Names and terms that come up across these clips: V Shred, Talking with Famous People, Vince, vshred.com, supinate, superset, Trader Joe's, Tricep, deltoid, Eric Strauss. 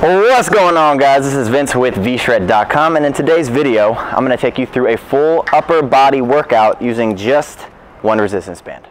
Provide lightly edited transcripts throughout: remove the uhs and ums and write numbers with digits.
What's going on, guys? This is Vince with vshred.com, and in today's video I'm going to take you through a full upper body workout using just one resistance band.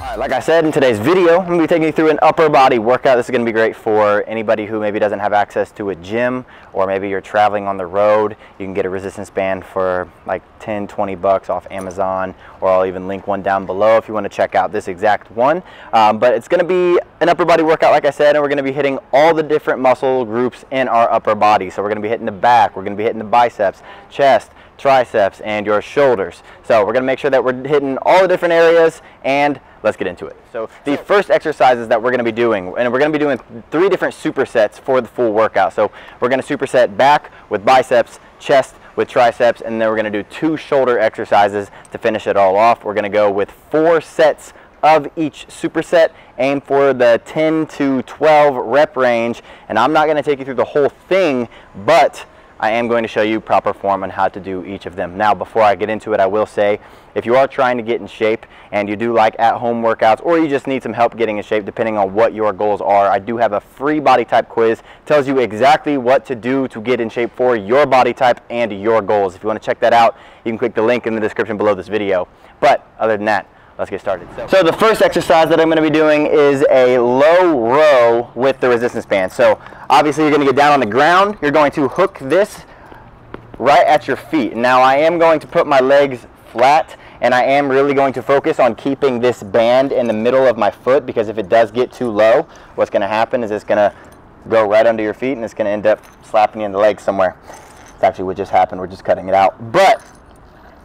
Alright, like I said, in today's video, I'm going to be taking you through an upper body workout. This is going to be great for anybody who maybe doesn't have access to a gym, or maybe you're traveling on the road. You can get a resistance band for like 10, 20 bucks off Amazon, or I'll even link one down below if you want to check out this exact one. But it's going to be an upper body workout, like I said, and we're going to be hitting all the different muscle groups in our upper body. So we're going to be hitting the back, we're going to be hitting the biceps, chest, triceps, and your shoulders. So we're going to make sure that we're hitting all the different areas, and let's get into it. So the first exercises that we're going to be doing, and we're going to be doing three different supersets for the full workout. So we're going to superset back with biceps, chest with triceps, and then we're going to do two shoulder exercises to finish it all off. We're going to go with 4 sets of each superset, aim for the 10 to 12 rep range, and I'm not going to take you through the whole thing, but I am going to show you proper form on how to do each of them. Now, before I get into it, I will say, if you are trying to get in shape and you do like at-home workouts, or you just need some help getting in shape, depending on what your goals are, I do have a free body type quiz. It tells you exactly what to do to get in shape for your body type and your goals. If you want to check that out, you can click the link in the description below this video. But other than that, let's get started. So the first exercise that I'm going to be doing is a low row with the resistance band. So obviously you're going to get down on the ground. You're going to hook this right at your feet. Now I am going to put my legs flat, and I am really going to focus on keeping this band in the middle of my foot, because if it does get too low, what's going to happen is it's going to go right under your feet and it's going to end up slapping you in the leg somewhere. It's actually what just happened. We're just cutting it out. But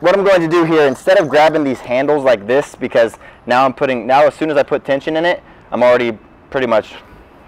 what I'm going to do here, instead of grabbing these handles like this, because now as soon as I put tension in it, I'm already pretty much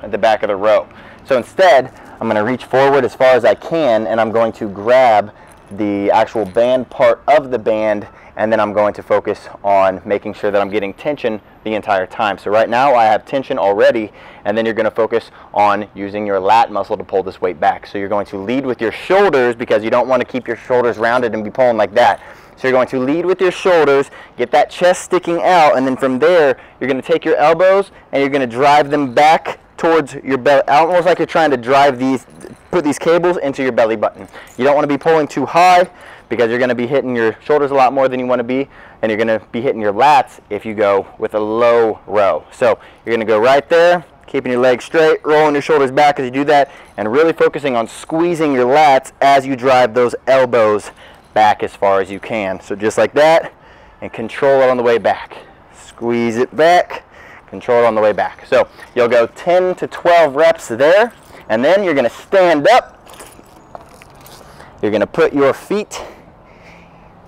at the back of the rope. So instead, I'm going to reach forward as far as I can, and I'm going to grab the actual band part of the band, and then I'm going to focus on making sure that I'm getting tension the entire time. So right now I have tension already, and then you're going to focus on using your lat muscle to pull this weight back. So you're going to lead with your shoulders, because you don't want to keep your shoulders rounded and be pulling like that. So you're going to lead with your shoulders, get that chest sticking out, and then from there you're going to take your elbows and you're going to drive them back towards your belly, almost like you're trying to put these cables into your belly button. You don't want to be pulling too high, because you're going to be hitting your shoulders a lot more than you want to be, and you're going to be hitting your lats if you go with a low row. So you're going to go right there, keeping your legs straight, rolling your shoulders back as you do that, and really focusing on squeezing your lats as you drive those elbows back as far as you can. So just like that, and control it on the way back. Squeeze it back, control it on the way back. So you'll go 10 to 12 reps there, and then you're going to stand up. You're going to put your feet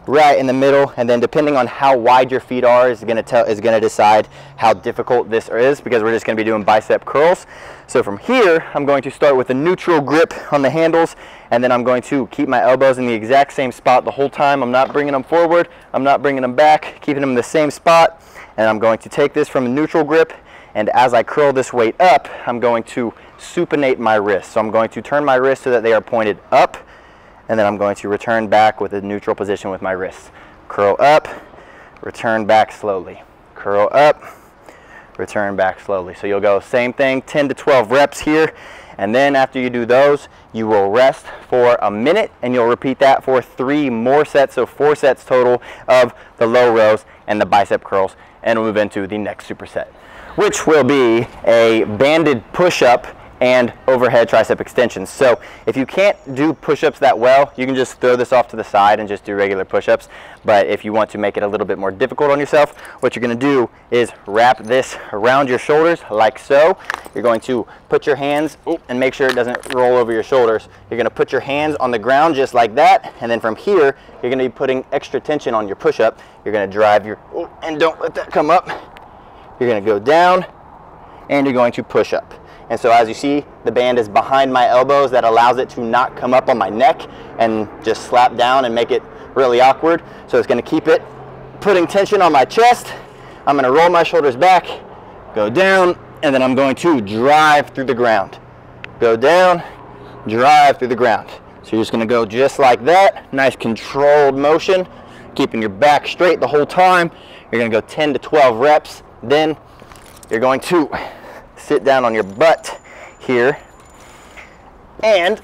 right in the middle, and then depending on how wide your feet are is going to decide how difficult this is, because we're just going to be doing bicep curls. So from here, I'm going to start with a neutral grip on the handles, and then I'm going to keep my elbows in the exact same spot the whole time. I'm not bringing them forward, I'm not bringing them back, keeping them in the same spot, and I'm going to take this from a neutral grip, and as I curl this weight up, I'm going to supinate my wrists. So I'm going to turn my wrists so that they are pointed up, and then I'm going to return back with a neutral position with my wrists. Curl up, return back slowly. Curl up, return back slowly. So you'll go same thing, 10 to 12 reps here, and then after you do those, you will rest for a minute, and you'll repeat that for 3 more sets, so 4 sets total of the low rows and the bicep curls, and we'll move into the next superset, which will be a banded push-up and overhead tricep extensions. So if you can't do push-ups that well, you can just throw this off to the side and just do regular push-ups. But if you want to make it a little bit more difficult on yourself, what you're going to do is wrap this around your shoulders like so. You're going to put your hands, and make sure it doesn't roll over your shoulders. You're going to put your hands on the ground just like that, and then from here you're going to be putting extra tension on your push-up. You're going to drive your, and don't let that come up. You're going to go down, and you're going to push up. And so as you see, the band is behind my elbows. That allows it to not come up on my neck and just slap down and make it really awkward. So it's going to keep it putting tension on my chest. I'm going to roll my shoulders back, go down, and then I'm going to drive through the ground. Go down, drive through the ground. So you're just going to go just like that, nice controlled motion, keeping your back straight the whole time. You're going to go 10 to 12 reps. Then you're going to sit down on your butt here, and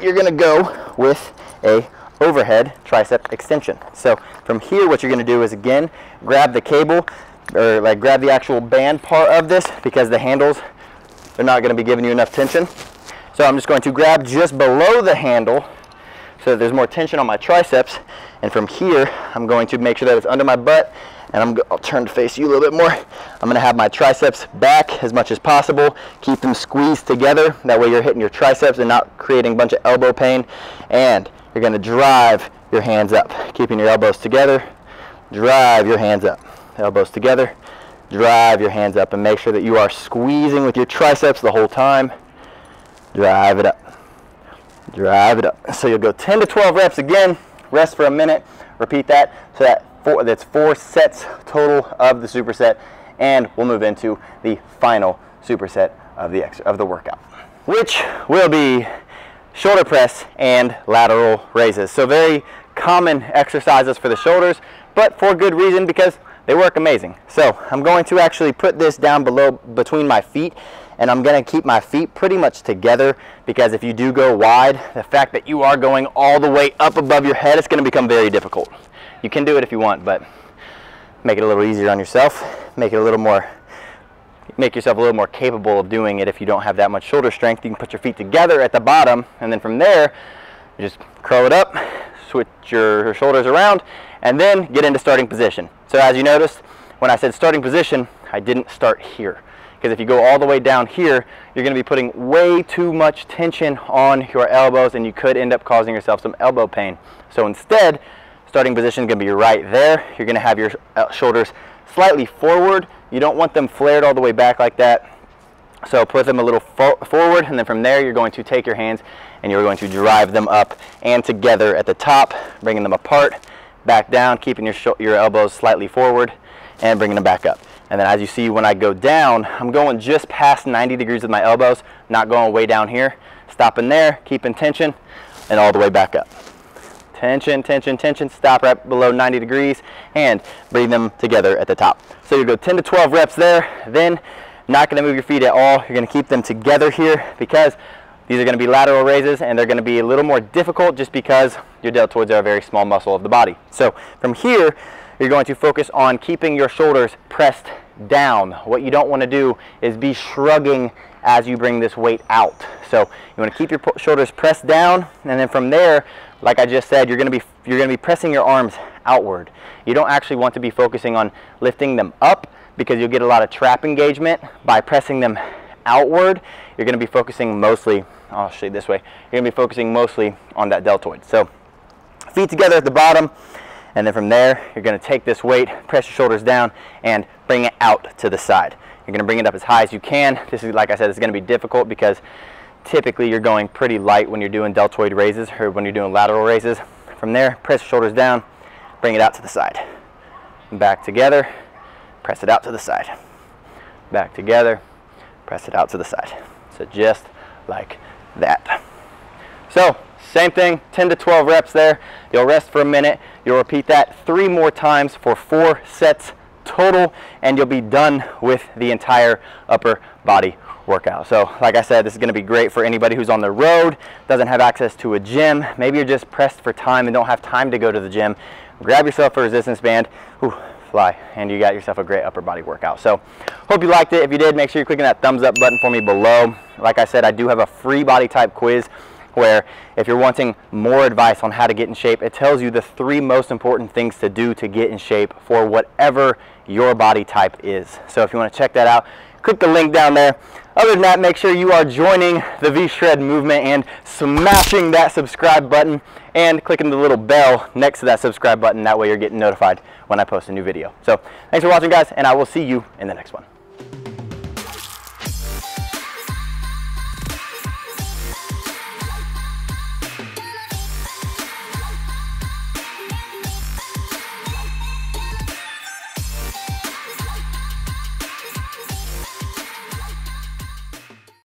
you're going to go with a overhead tricep extension. So from here, what you're going to do is, again, grab the cable, or like grab the actual band part of this, because the handles, they're not going to be giving you enough tension. So I'm just going to grab just below the handle so that there's more tension on my triceps. And from here, I'm going to make sure that it's under my butt. And I'll turn to face you a little bit more. I'm going to have my triceps back as much as possible. Keep them squeezed together. That way you're hitting your triceps and not creating a bunch of elbow pain. And you're going to drive your hands up. Keeping your elbows together. Drive your hands up. Elbows together. Drive your hands up. And make sure that you are squeezing with your triceps the whole time. Drive it up. Drive it up. So you'll go 10 to 12 reps again. Rest for a minute. Repeat that. So that's 4 sets total of the superset, and we'll move into the final superset of the workout, which will be shoulder press and lateral raises. So very common exercises for the shoulders, but for good reason, because they work amazing. So I'm going to actually put this down below between my feet, and I'm going to keep my feet pretty much together, because if you do go wide, the fact that you are going all the way up above your head, it's going to become very difficult. You can do it if you want, but make it a little easier on yourself. Make yourself a little more capable of doing it. If you don't have that much shoulder strength, you can put your feet together at the bottom, and then from there, just curl it up, switch your shoulders around, and then get into starting position. So as you noticed, when I said starting position, I didn't start here, because if you go all the way down here, you're going to be putting way too much tension on your elbows, and you could end up causing yourself some elbow pain. So instead, starting position is going to be right there. You're going to have your shoulders slightly forward. You don't want them flared all the way back like that. So put them a little forward, and then from there, you're going to take your hands and you're going to drive them up and together at the top, bringing them apart, back down, keeping your elbows slightly forward and bringing them back up. And then as you see, when I go down, I'm going just past 90 degrees with my elbows, not going way down here, stopping there, keeping tension, and all the way back up. Tension, tension, tension, stop right below 90 degrees and bring them together at the top. So you go 10 to 12 reps there, then not gonna move your feet at all. You're gonna keep them together here, because these are gonna be lateral raises, and they're gonna be a little more difficult just because your deltoids are a very small muscle of the body. So from here, you're going to focus on keeping your shoulders pressed down. What you don't wanna do is be shrugging as you bring this weight out. So you wanna keep your shoulders pressed down, and then from there, like I just said, you're going to be pressing your arms outward. You don't actually want to be focusing on lifting them up, because you'll get a lot of trap engagement by pressing them outward. You're going to be focusing mostly, I'll shade this way, you're going to be focusing mostly on that deltoid. So feet together at the bottom, and then from there, you're going to take this weight, press your shoulders down, and bring it out to the side. You're going to bring it up as high as you can. This is, like I said, it's going to be difficult, because typically you're going pretty light when you're doing deltoid raises, or when you're doing lateral raises. From there, press your shoulders down, bring it out to the side. Back together, press it out to the side. Back together, press it out to the side. So just like that. So same thing, 10 to 12 reps there. You'll rest for a minute. You'll repeat that 3 more times for 4 sets total, and you'll be done with the entire upper body workout. So like I said, this is going to be great for anybody who's on the road, doesn't have access to a gym. Maybe you're just pressed for time and don't have time to go to the gym. Grab yourself a resistance band, fly, and you got yourself a great upper body workout. So hope you liked it. If you did, make sure you're clicking that thumbs up button for me below. Like I said, I do have a free body type quiz, where if you're wanting more advice on how to get in shape, it tells you the 3 most important things to do to get in shape for whatever your body type is. So if you want to check that out, click the link down there. Other than that, make sure you are joining the V Shred movement and smashing that subscribe button and clicking the little bell next to that subscribe button. That way you're getting notified when I post a new video. So thanks for watching, guys, and I will see you in the next one.